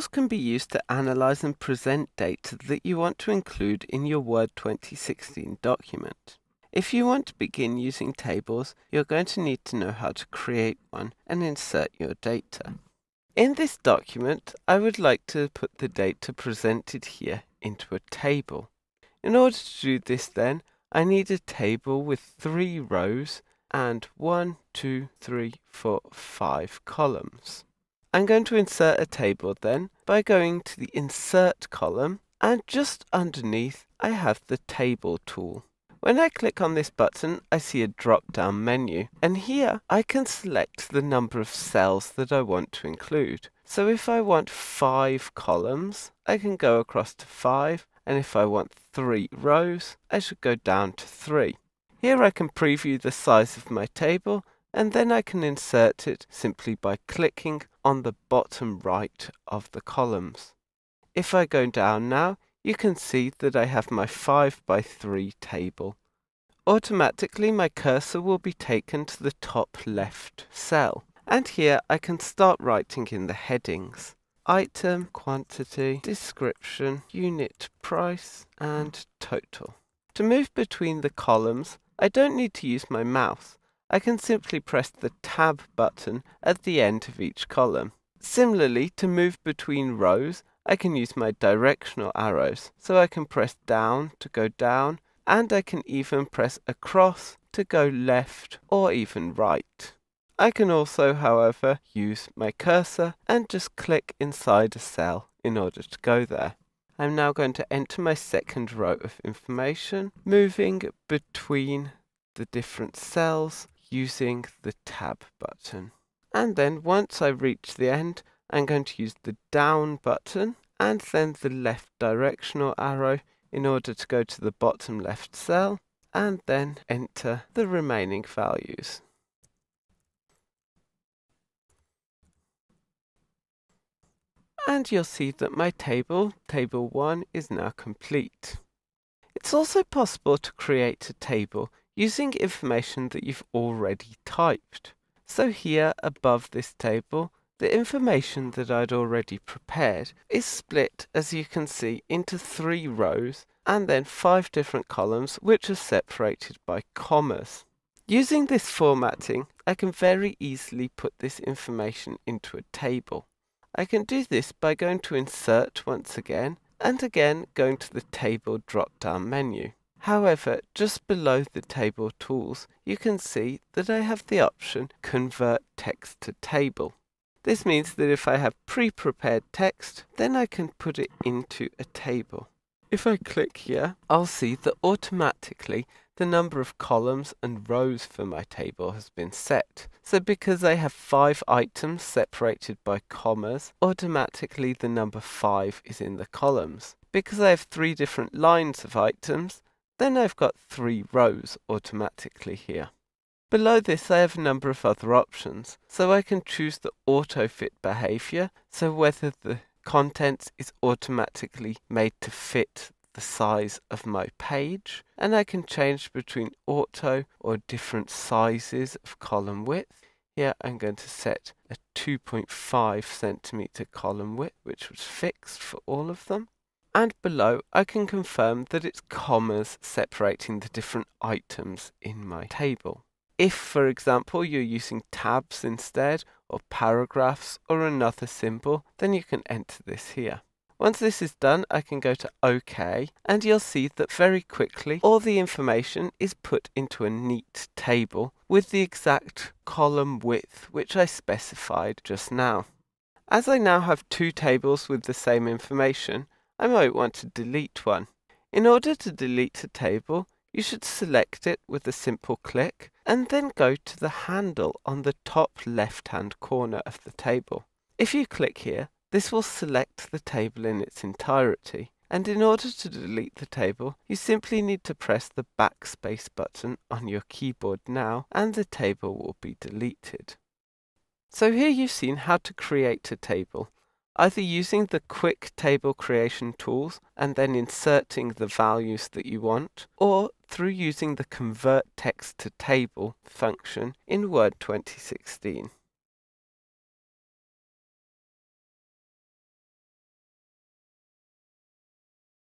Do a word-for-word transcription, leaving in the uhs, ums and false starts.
Tables can be used to analyze and present data that you want to include in your Word twenty sixteen document. If you want to begin using tables, you're going to need to know how to create one and insert your data. In this document, I would like to put the data presented here into a table. In order to do this then, I need a table with three rows and one, two, three, four, five columns. I'm going to insert a table then by going to the Insert column, and just underneath I have the Table tool. When I click on this button, I see a drop-down menu, and here I can select the number of cells that I want to include. So if I want five columns, I can go across to five, and if I want three rows, I should go down to three. Here I can preview the size of my table, and then I can insert it simply by clicking on the bottom right of the columns. If I go down now, you can see that I have my five by three table. Automatically my cursor will be taken to the top left cell, and here I can start writing in the headings: item, quantity, description, unit price, and total. To move between the columns, I don't need to use my mouse. I can simply press the Tab button at the end of each column. Similarly, to move between rows, I can use my directional arrows, so I can press down to go down, and I can even press across to go left or even right. I can also, however, use my cursor and just click inside a cell in order to go there. I'm now going to enter my second row of information, moving between the different cells using the Tab button. And then once I reach the end, I'm going to use the Down button and then the left directional arrow in order to go to the bottom left cell, and then enter the remaining values. And you'll see that my table, table one, is now complete. It's also possible to create a table using information that you've already typed. So here above this table, the information that I'd already prepared is split, as you can see, into three rows and then five different columns, which are separated by commas. Using this formatting, I can very easily put this information into a table. I can do this by going to Insert once again, and again going to the Table drop-down menu. However, just below the Table tools, you can see that I have the option Convert Text to Table. This means that if I have pre-prepared text, then I can put it into a table. If I click here, I'll see that automatically the number of columns and rows for my table has been set. So because I have five items separated by commas, automatically the number five is in the columns. Because I have three different lines of items, then I've got three rows automatically here. Below this I have a number of other options, so I can choose the auto-fit behaviour, so whether the content is automatically made to fit the size of my page, and I can change between auto or different sizes of column width. Here I'm going to set a two point five centimeter column width, which was fixed for all of them. And below I can confirm that it's commas separating the different items in my table. If, for example, you're using tabs instead, or paragraphs, or another symbol, then you can enter this here. Once this is done, I can go to OK, and you'll see that very quickly all the information is put into a neat table with the exact column width which I specified just now. As I now have two tables with the same information, I might want to delete one. In order to delete a table, you should select it with a simple click, and then go to the handle on the top left-hand corner of the table. If you click here, this will select the table in its entirety, and in order to delete the table, you simply need to press the backspace button on your keyboard now, and the table will be deleted. So here you've seen how to create a table, either using the quick table creation tools and then inserting the values that you want, or through using the Convert Text to Table function in Word twenty sixteen.